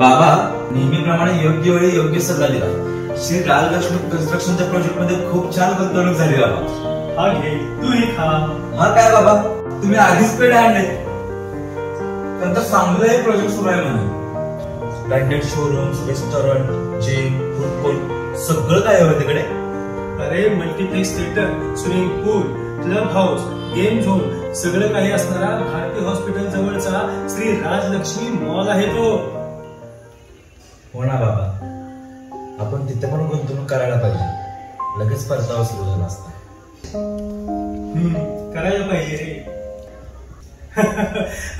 बाबा नेहमीप्रमाणे योग्य वेळी योग्य सल्ला दिला. श्री लाल देशमुख कन्स्ट्रक्शनच्या प्रोजेक्ट मध्ये खूप छान गुंतवणूक झाली बाबा. हा घे तू हे खा. मग काय बाबा तुम्ही आधीच पेढे आणले. नंतर चांगलं हे प्रोजेक्ट सुरू आहे म्हणे. Branded showrooms, restaurant, gym, food court सगळं काय आहे तिकडे. अरे multiplex theatre, swimming pool, club house, game zone सगळं काही असणारा भारती हॉस्पिटल जवळचा श्री राजलक्ष्मी मॉल आहे तो. हो ना बाबा आपण तिथे पण गुंतवणूक करायला पाहिजे. लगेच परतावा सुरू झाला असता. करायला पाहिजे रे.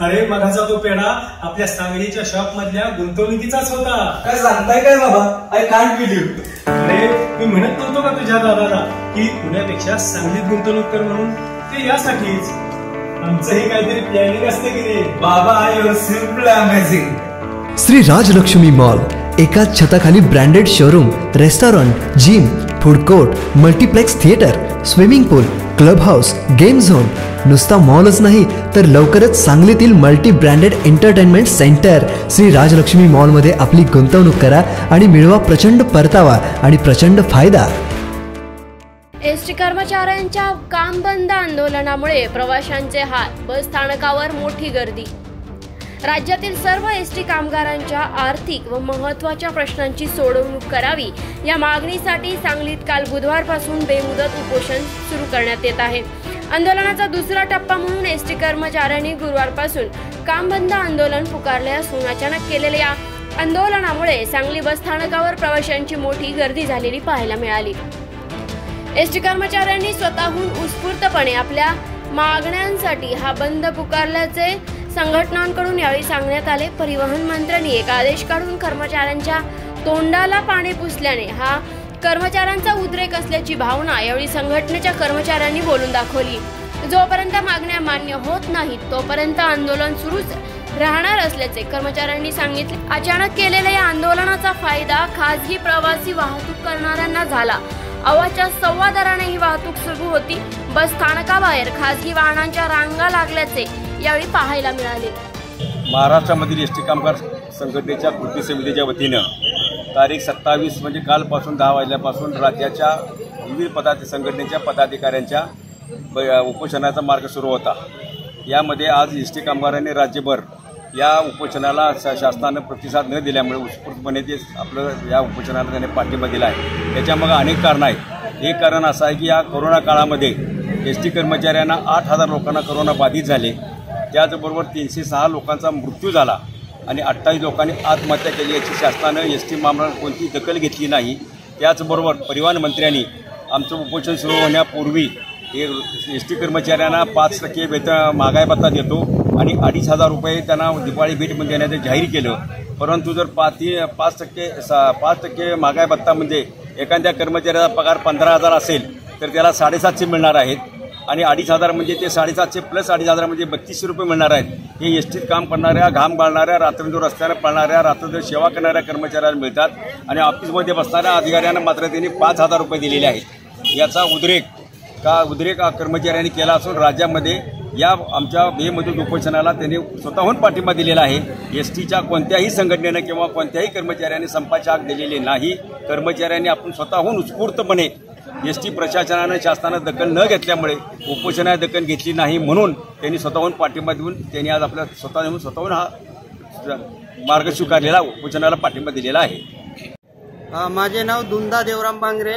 अरे मगाचा तो पेढा आपल्या सांगलीच्या शॉप मधल्या गुंतवणुकीचाच होता. काय सांगताय काय बाबा. I can't believe. अरे मी म्हणत नव्हतो का तुझ्या दादाला की पुण्यापेक्षा सांगलीत गुंतवणूक कर म्हणून. ते यासाठीच आमचं हे काहीतरी प्लॅनिंग असते की रे बाबा. Your simple amazing. Shri Rajlakshmi mall एकाच छताखाली branded showroom, restaurant, gym, food court, multiplex theatre, swimming pool, club house, game zone. नुसता मॉलच नाही तर लवकरच सांगलीतील multi branded entertainment centre Shri Rajlakshmi मॉलमध्ये आपली गुंतवणूक करा आणि मिळवा प्रचंड परतावा आणि प्रचंड फायदा. एसटी कर्मचाऱ्यांच्या काम बंद आंदोलनामुळे प्रवाशांचे हाल, बस स्थानकावर मोठी गर्दी. राज्यातील सर्व एसटी कामगारांच्या आर्थिक व महत्त्वाच्या प्रश्नांची सोडवणूक करावी या मागणीसाठी सांगलीत काल बुधवारपासून बेमुदत उपोषण सुरू करण्यात येत आहे. आंदोलनाचा दुसरा टप्पा म्हणून एसटी कर्मचाऱ्यांनी गुरुवारपासून काम बंद आंदोलन पुकारले असून अचानक केलेल्या आंदोलनामुळे सांगली बसस्थानकावर प्रवाशांची मोठी गर्दी झालेली पाहायला मिळाली. एसटी कर्मचाऱ्यांनी स्वतःहून उत्स्फूर्तपणे आपल्या मागण्यांसाठी हा बंद पुकारल्याचे संघटनांकडून यावेळी सांगण्यात आले. परिवहन मंत्र्यांनी एक आदेश काढून कर्मचाऱ्यांच्या तोंडाला पाणी पुसल्याने हा कर्मचाऱ्यांचा उद्रेक असल्याची भावना यावेळी संघटनेच्या कर्मचाऱ्यांनी बोलून दाखवली. जोपर्यंत मागण्या मान्य होत नाहीत तोपर्यंत आंदोलन सुरूच राहणार असल्याचे कर्मचाऱ्यांनी सांगितले. अचानक केलेल्या या आंदोलनाचा फायदा खासगी प्रवासी वाहतूक करणाऱ्यांना झाला. आवाच्या सव्वा दराने ही वाहतूक सुरू होती. बस स्थानकाबाहेर खासगी वाहनांच्या रांगा लागल्याचे यावेळी पाहायला मिळाले. महाराष्ट्रामधील एसटी कामगार संघटनेच्या कृती समितीच्या वतीनं तारीख 27 म्हणजे कालपासून 10 वाजल्यापासून राज्याच्या विविध संघटनेच्या पदाधिकाऱ्यांच्या उपोषणाचा मार्ग सुरू होता. यामध्ये आज एसटी कामगारांनी राज्यभर या उपोषणाला शासनानं प्रतिसाद न दिल्यामुळे उत्स्फूर्तपणे ते आपलं या उपोषणाला त्याने पाठिंबा दिला आहे. त्याच्यामागे अनेक कारणं आहेत. एक कारण असं आहे की या कोरोना काळामध्ये एस टी कर्मचाऱ्यांना 8,000 लोकांना कोरोना बाधित झाले. त्याचबरोबर 306 लोकांचा मृत्यू झाला आणि 28 लोकांनी आत्महत्या केली. याची शासनानं एस टी महामंडळानं कोणती दखल घेतली नाही. त्याचबरोबर परिवहन मंत्र्यांनी आमचं उपोषण सुरू होण्यापूर्वी एस टी कर्मचाऱ्यांना 5% वेतन महागाई भत्ता देतो आणि 2,500 रुपये त्यांना दिवाळी भेटमध्ये देण्याचं जाहीर केलं. परंतु जर 5% महागाई भत्ता म्हणजे एखाद्या कर्मचाऱ्याचा पगार 15,000 असेल तर त्याला 750 मिळणार आहेत आणि 2,500 म्हणजे ते 750 प्लस 2,500 म्हणजे 3200 रुपये मिळणार आहेत. हे एस टीत काम करणाऱ्या, घाम गाळणाऱ्या, रात्रंदिवस रस्त्यावर पळणाऱ्या, रात्रंदिवस सेवा करणाऱ्या कर्मचाऱ्यांना मिळतात आणि ऑफिसमध्ये बसणाऱ्या अधिकाऱ्यांना मात्र त्यांनी 5,000 रुपये दिलेले आहेत. याचा उद्रेक कर्मचाऱ्यांनी केला असून राज्यामध्ये या आमच्या बेमुदत उपोषणाला त्यांनी स्वतःहून पाठिंबा दिलेला आहे. एस टीच्या कोणत्याही संघटनेनं किंवा कोणत्याही कर्मचाऱ्यांनी संपाची हाक दिलेली नाही. कर्मचाऱ्यांनी आपण स्वतःहून उत्स्फूर्तपणे एस टी प्रशासनाने शासनानं दखल न घेतल्यामुळे उपोषणाला दखल घेतली नाही म्हणून त्यांनी स्वतःहून पाठिंबा देऊन त्यांनी आज आपल्या स्वतःहून हा मार्ग स्वीकारलेला, उपोषणाला पाठिंबा दिलेला आहे. माझे नाव दुंदा देवराम बांगरे.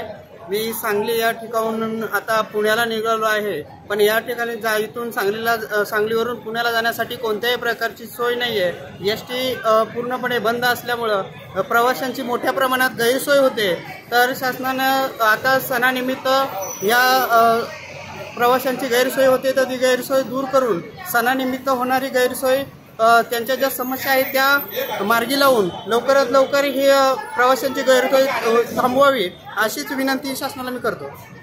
मी सांगली या ठिकाणाहून आता पुण्याला निघालो आहे. पण या ठिकाणी इथून सांगलीवरून पुण्याला जाण्यासाठी कोणत्याही प्रकारची सोय नाही आहे. एस टी पूर्णपणे बंद असल्यामुळं प्रवाशांची मोठ्या प्रमाणात गैरसोय होते. तर शासनानं आता सणानिमित्त या प्रवाशांची गैरसोय होते तर ती गैरसोय दूर करून सणानिमित्त होणारी गैरसोय त्यांच्या ज्या समस्या आहेत त्या मार्गी लावून लवकरात लवकर ही प्रवाशांची गैरसोय थांबवावी अशीच विनंती शासनाला मी करतो.